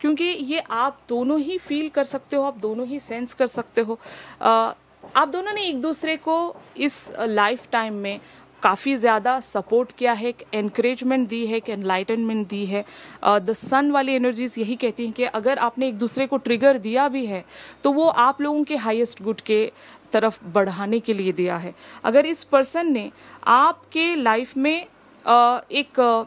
क्योंकि ये आप दोनों ही फील कर सकते हो, आप दोनों ही सेंस कर सकते हो। आ, आप दोनों ने एक दूसरे को इस लाइफ टाइम में काफ़ी ज़्यादा सपोर्ट किया है, एक एनकरेजमेंट दी है, एक एनलाइटनमेंट दी है। द सन वाली एनर्जीज़ यही कहती हैं कि अगर आपने एक दूसरे को ट्रिगर दिया भी है तो वो आप लोगों के हाईएस्ट गुड के तरफ बढ़ाने के लिए दिया है। अगर इस पर्सन ने आपके लाइफ में uh, एक uh,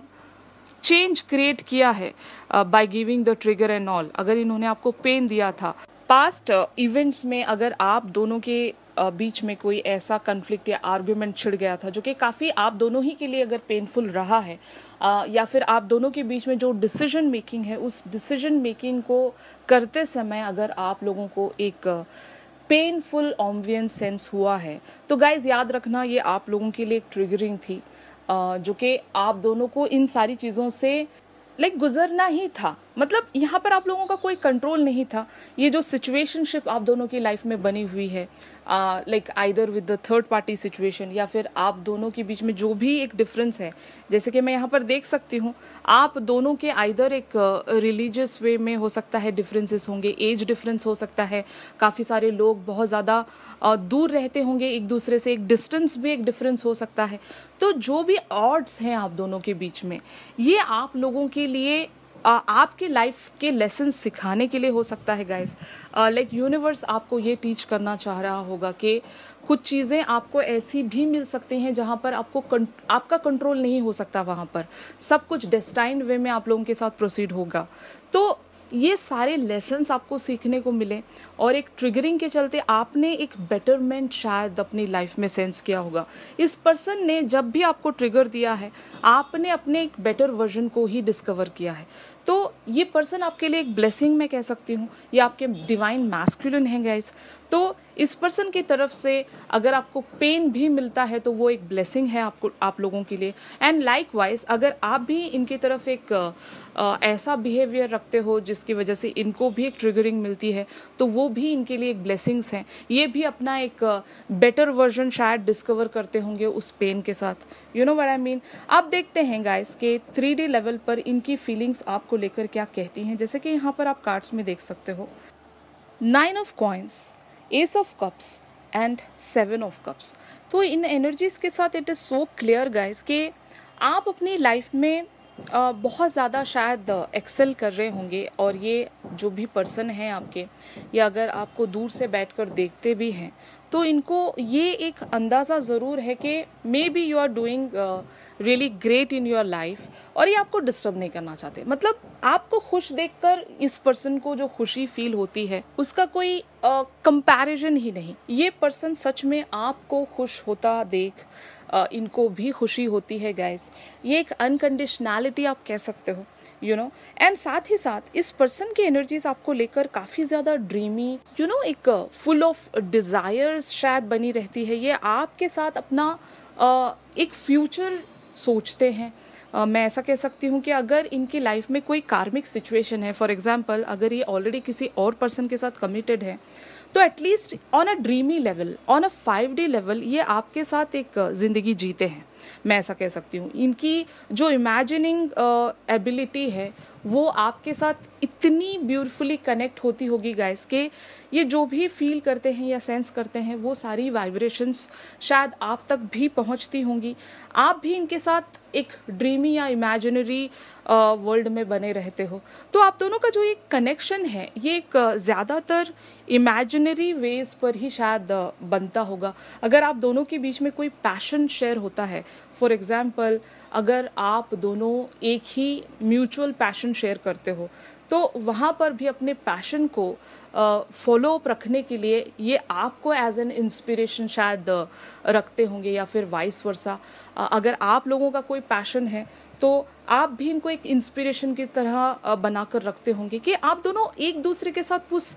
चेंज क्रिएट किया है by giving the trigger and all, अगर इन्होंने आपको पेन दिया था पास्ट इवेंट्स uh, में, अगर आप दोनों के uh, बीच में कोई ऐसा कन्फ्लिक्ट या आर्ग्यूमेंट छिड़ गया था जो कि काफ़ी आप दोनों ही के लिए अगर पेनफुल रहा है, uh, या फिर आप दोनों के बीच में जो डिसीजन मेकिंग है उस डिसीजन मेकिंग को करते समय अगर आप लोगों को एक uh, पेनफुल ऑम्बियंस सेंस हुआ है, तो गाइज याद रखना ये आप लोगों के लिए एक ट्रिगरिंग थी Uh, जो कि आप दोनों को इन सारी चीज़ों से लाइक गुजरना ही था। मतलब यहाँ पर आप लोगों का कोई कंट्रोल नहीं था। ये जो सिचुएशनशिप आप दोनों की लाइफ में बनी हुई है, like either with the third party situation या फिर आप दोनों के बीच में जो भी एक डिफरेंस है, जैसे कि मैं यहाँ पर देख सकती हूँ आप दोनों के आइदर एक रिलीजियस uh, वे में हो सकता है डिफरेंसेस होंगे, एज डिफरेंस हो सकता है, काफ़ी सारे लोग बहुत ज़्यादा uh, दूर रहते होंगे एक दूसरे से, एक डिस्टेंस भी एक डिफरेंस हो सकता है। तो जो भी ऑड्स हैं आप दोनों के बीच में, ये आप लोगों के लिए आपके लाइफ के लेसन सिखाने के लिए हो सकता है गाइस। लाइक यूनिवर्स आपको ये टीच करना चाह रहा होगा कि कुछ चीज़ें आपको ऐसी भी मिल सकती हैं जहाँ पर आपको आपका कंट्रोल नहीं हो सकता, वहाँ पर सब कुछ डेस्टाइंड वे में आप लोगों के साथ प्रोसीड होगा। तो ये सारे लेसन्स आपको सीखने को मिले और एक ट्रिगरिंग के चलते आपने एक बेटरमेंट शायद अपनी लाइफ में सेंस किया होगा। इस पर्सन ने जब भी आपको ट्रिगर दिया है आपने अपने एक बेटर वर्जन को ही डिस्कवर किया है। तो ये पर्सन आपके लिए एक ब्लेसिंग मैं कह सकती हूँ, ये आपके डिवाइन मैस्कुलिन है गाइस। तो इस पर्सन की तरफ से अगर आपको पेन भी मिलता है तो वो एक ब्लेसिंग है आपको, आप लोगों के लिए। एंड लाइक वाइज अगर आप भी इनकी तरफ एक आ, ऐसा बिहेवियर रखते हो जिसकी वजह से इनको भी एक ट्रिगरिंग मिलती है, तो वो भी इनके लिए एक ब्लेसिंग्स हैं। ये भी अपना एक बेटर वर्जन शायद डिस्कवर करते होंगे उस पेन के साथ, you know what I mean. आप देखते हैं गाइस के थ्री डी लेवल पर इनकी फीलिंग्स आपको लेकर क्या कहती हैं। जैसे कि यहाँ पर आप कार्ड्स में देख सकते हो nine of coins, ace of cups and seven of cups. तो इन एनर्जीज के साथ it is so clear guys कि आप अपनी लाइफ में बहुत ज़्यादा शायद एक्सेल कर रहे होंगे, और ये जो भी पर्सन हैं आपके, या अगर आपको दूर से बैठकर देखते भी हैं तो इनको ये एक अंदाज़ा ज़रूर है कि maybe you are doing really great in your life, और ये आपको डिस्टर्ब नहीं करना चाहते। मतलब आपको खुश देखकर इस पर्सन को जो खुशी फील होती है उसका कोई कंपैरिजन uh, ही नहीं। ये पर्सन सच में आपको खुश होता देख uh, इनको भी खुशी होती है गाइस। ये एक अनकंडीशनैलिटी आप कह सकते हो, यू नो एंड साथ ही साथ इस पर्सन की एनर्जीज आपको लेकर काफ़ी ज़्यादा ड्रीमी यू नो एक फुल ऑफ डिज़ायर्स शायद बनी रहती है। ये आपके साथ अपना uh, एक फ्यूचर सोचते हैं। Uh, मैं ऐसा कह सकती हूँ कि अगर इनकी लाइफ में कोई कार्मिक सिचुएशन है, फॉर एग्जांपल अगर ये ऑलरेडी किसी और पर्सन के साथ कमिटेड है तो at least on a dreamy level, on a five day level ये आपके साथ एक ज़िंदगी जीते हैं, मैं ऐसा कह सकती हूँ। इनकी जो इमेजिनिंग एबिलिटी uh, है वो आपके साथ इतनी ब्यूटीफुली कनेक्ट होती होगी गाइस के ये जो भी फील करते हैं या सेंस करते हैं वो सारी वाइब्रेशंस शायद आप तक भी पहुँचती होंगी। आप भी इनके साथ एक ड्रीमी या इमेजिनरी वर्ल्ड में बने रहते हो, तो आप दोनों का जो एक कनेक्शन है ये एक ज़्यादातर इमेजिनरी वेज पर ही शायद बनता होगा। अगर आप दोनों के बीच में कोई पैशन शेयर होता है, फॉर एग्जाम्पल अगर आप दोनों एक ही म्यूचुअल पैशन शेयर करते हो तो वहाँ पर भी अपने पैशन को फॉलो अप रखने के लिए ये आपको एज एन इंस्पिरेशन शायद रखते होंगे या फिर वाइस वर्सा। अगर आप लोगों का कोई पैशन है तो आप भी इनको एक इंस्पिरेशन की तरह बनाकर रखते होंगे कि आप दोनों एक दूसरे के साथ उस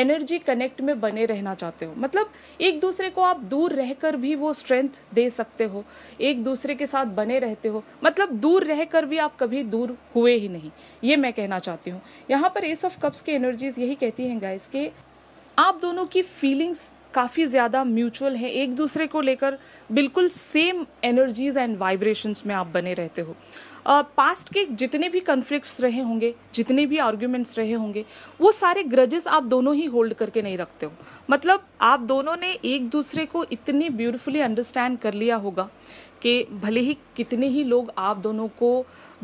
एनर्जी कनेक्ट में बने रहना चाहते हो। मतलब एक दूसरे को आप दूर रहकर भी वो स्ट्रेंथ दे सकते हो, एक दूसरे के साथ बने रहते हो, मतलब दूर रहकर भी आप कभी दूर हुए ही नहीं, ये मैं कहना चाहती हूँ। यहाँ पर एस ऑफ कप्स की एनर्जीज यही कहती हैं गाइस कि आप दोनों की फीलिंग्स काफ़ी ज़्यादा म्यूचुअल है, एक दूसरे को लेकर बिल्कुल सेम एनर्जीज एंड वाइब्रेशंस में आप बने रहते हो। पास्ट uh, के जितने भी कन्फ्लिक्ट्स रहे होंगे, जितने भी आर्ग्यूमेंट्स रहे होंगे, वो सारे ग्रजेस आप दोनों ही होल्ड करके नहीं रखते हो। मतलब आप दोनों ने एक दूसरे को इतने ब्यूटीफुली अंडरस्टैंड कर लिया होगा कि भले ही कितने ही लोग आप दोनों को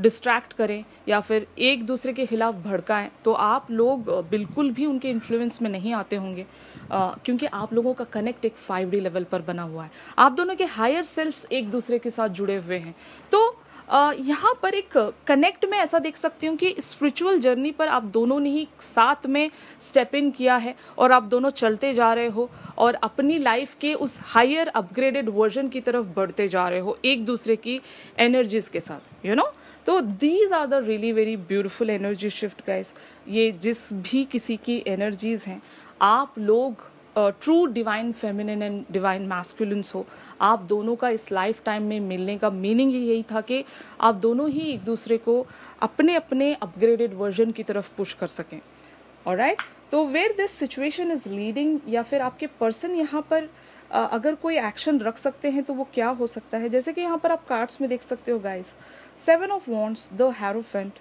डिस्ट्रैक्ट करें या फिर एक दूसरे के खिलाफ भड़काएं तो आप लोग बिल्कुल भी उनके इन्फ्लुएंस में नहीं आते होंगे, क्योंकि आप लोगों का कनेक्ट एक फाइव डी लेवल पर बना हुआ है। आप दोनों के हायर सेल्फ्स एक दूसरे के साथ जुड़े हुए हैं, तो Uh, यहाँ पर एक कनेक्ट में ऐसा देख सकती हूँ कि स्पिरिचुअल जर्नी पर आप दोनों ने ही साथ में स्टेप इन किया है और आप दोनों चलते जा रहे हो और अपनी लाइफ के उस हायर अपग्रेडेड वर्जन की तरफ बढ़ते जा रहे हो एक दूसरे की एनर्जीज के साथ, यू नो। तो these are the really very beautiful energy shift guys. ये जिस भी किसी की एनर्जीज हैं, आप लोग true divine feminine and divine masculines हो। आप दोनों का इस लाइफ टाइम में मिलने का मीनिंग ही यही था कि आप दोनों ही एक दूसरे को अपने अपने अपग्रेडेड वर्जन की तरफ पुश कर सकें। ऑलराइट, तो where this situation is leading या फिर आपके पर्सन यहाँ पर uh, अगर कोई एक्शन रख सकते हैं तो वो क्या हो सकता है, जैसे कि यहाँ पर आप कार्ड्स में देख सकते हो guys, seven of wands, the hierophant,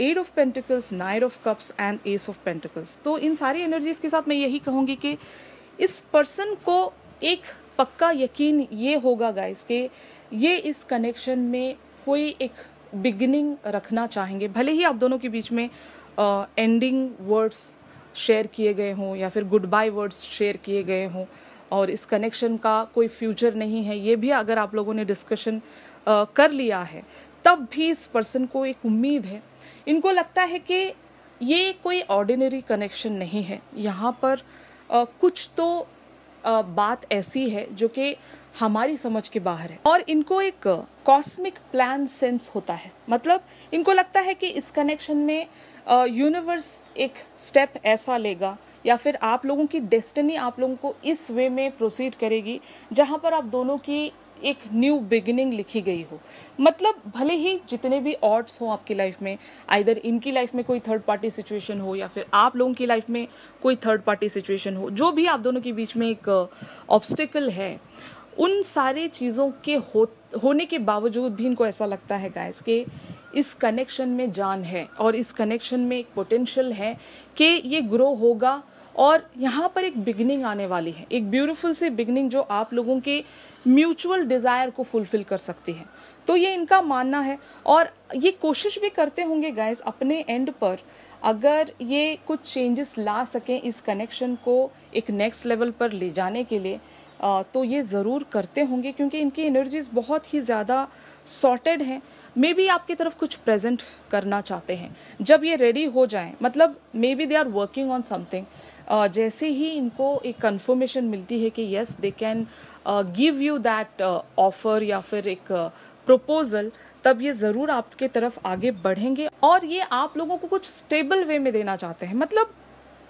eight of pentacles, nine of cups and ace of pentacles. तो इन सारी एनर्जीज के साथ मैं यही कहूँगी कि इस पर्सन को एक पक्का यकीन ये होगा गाइस कि ये इस कनेक्शन में कोई एक बिगिनिंग रखना चाहेंगे। भले ही आप दोनों के बीच में एंडिंग वर्ड्स शेयर किए गए हों या फिर गुड बाय वर्ड्स शेयर किए गए हों और इस कनेक्शन का कोई फ्यूचर नहीं है, ये भी अगर आप लोगों ने डिस्कशन uh, कर लिया है, तब भी इस पर्सन को एक उम्मीद है। इनको लगता है कि ये कोई ऑर्डिनरी कनेक्शन नहीं है, यहाँ पर आ, कुछ तो आ, बात ऐसी है जो कि हमारी समझ के बाहर है और इनको एक कॉस्मिक प्लान सेंस होता है। मतलब इनको लगता है कि इस कनेक्शन में यूनिवर्स एक स्टेप ऐसा लेगा या फिर आप लोगों की डेस्टिनी आप लोगों को इस वे में प्रोसीड करेगी जहाँ पर आप दोनों की एक न्यू बिगिनिंग लिखी गई हो। मतलब भले ही जितने भी ऑड्स हो आपकी लाइफ में, आइदर इनकी लाइफ में कोई थर्ड पार्टी सिचुएशन हो या फिर आप लोगों की लाइफ में कोई थर्ड पार्टी सिचुएशन हो, जो भी आप दोनों के बीच में एक ऑब्स्टिकल है, उन सारे चीज़ों के हो, होने के बावजूद भी इनको ऐसा लगता है गाइस कि इस कनेक्शन में जान है और इस कनेक्शन में एक पोटेंशियल है कि ये ग्रो होगा और यहाँ पर एक बिगनिंग आने वाली है, एक ब्यूटीफुल सी बिगनिंग जो आप लोगों के म्यूचुअल डिज़ायर को फुलफिल कर सकती है। तो ये इनका मानना है और ये कोशिश भी करते होंगे गाइस अपने एंड पर अगर ये कुछ चेंजेस ला सकें इस कनेक्शन को एक नेक्स्ट लेवल पर ले जाने के लिए, तो ये ज़रूर करते होंगे क्योंकि इनकी एनर्जीज़ बहुत ही ज़्यादा सॉर्टेड हैं। मे बी आपकी तरफ कुछ प्रेजेंट करना चाहते हैं जब ये रेडी हो जाएं, मतलब maybe they are working on something. जैसे ही इनको एक कंफर्मेशन मिलती है कि yes they can give you that offer या फिर एक प्रपोजल, तब ये ज़रूर आपके तरफ आगे बढ़ेंगे और ये आप लोगों को कुछ स्टेबल वे में देना चाहते हैं। मतलब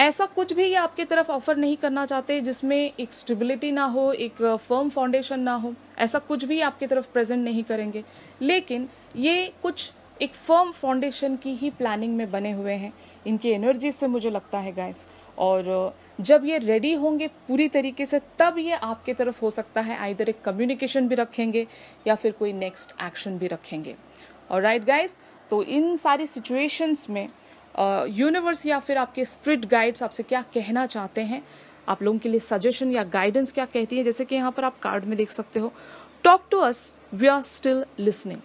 ऐसा कुछ भी ये आपके तरफ ऑफर नहीं करना चाहते जिसमें एक स्टेबिलिटी ना हो, एक फर्म फाउंडेशन ना हो, ऐसा कुछ भी आपकी तरफ प्रेजेंट नहीं करेंगे। लेकिन ये कुछ एक फर्म फाउंडेशन की ही प्लानिंग में बने हुए हैं इनकी एनर्जी से, मुझे लगता है गाइस। और जब ये रेडी होंगे पूरी तरीके से तब ये आपके तरफ हो सकता है आइदर एक कम्युनिकेशन भी रखेंगे या फिर कोई नेक्स्ट एक्शन भी रखेंगे। ऑलराइट गाइस, तो इन सारी सिचुएशंस में यूनिवर्स uh, या फिर आपके स्पिरिट गाइड्स आपसे क्या कहना चाहते हैं, आप लोगों के लिए सजेशन या गाइडेंस क्या कहती है, जैसे कि यहाँ पर आप कार्ड में देख सकते हो, talk to us, we are still listening.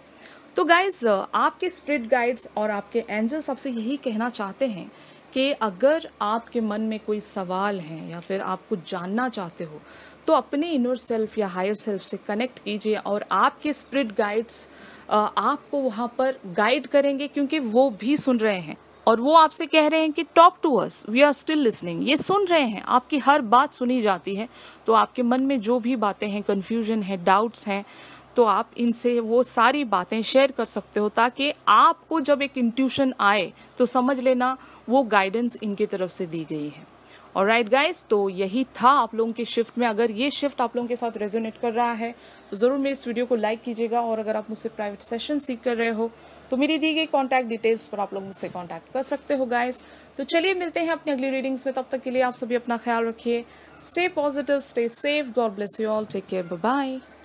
तो गाइज आपके स्पिरिट गाइड्स और आपके एंजल्स आपसे यही कहना चाहते हैं कि अगर आपके मन में कोई सवाल है या फिर आप कुछ जानना चाहते हो तो अपने इनर सेल्फ या हायर सेल्फ से कनेक्ट कीजिए और आपके स्पिरिट गाइड्स आपको वहाँ पर गाइड करेंगे, क्योंकि वो भी सुन रहे हैं और वो आपसे कह रहे हैं कि talk to us, we are still listening. ये सुन रहे हैं, आपकी हर बात सुनी जाती है। तो आपके मन में जो भी बातें हैं, कन्फ्यूजन है, डाउट्स हैं, तो आप इनसे वो सारी बातें शेयर कर सकते हो ताकि आपको जब एक इंट्यूशन आए तो समझ लेना वो गाइडेंस इनकी तरफ से दी गई है। ऑलराइट गाइस, तो यही था आप लोगों के शिफ्ट में। अगर ये शिफ्ट आप लोगों के साथ रेजोनेट कर रहा है तो ज़रूर मेरे इस वीडियो को लाइक कीजिएगा और अगर आप मुझसे प्राइवेट सेशन सीख कर रहे हो तो मेरी दी गई कॉन्टैक्ट डिटेल्स पर आप लोग मुझसे कॉन्टैक्ट कर सकते हो गाइस। तो चलिए मिलते हैं अपनी अगली रीडिंग्स में, तब तक के लिए आप सभी अपना ख्याल रखिए, stay positive, stay safe, God bless you all, take care, bye bye.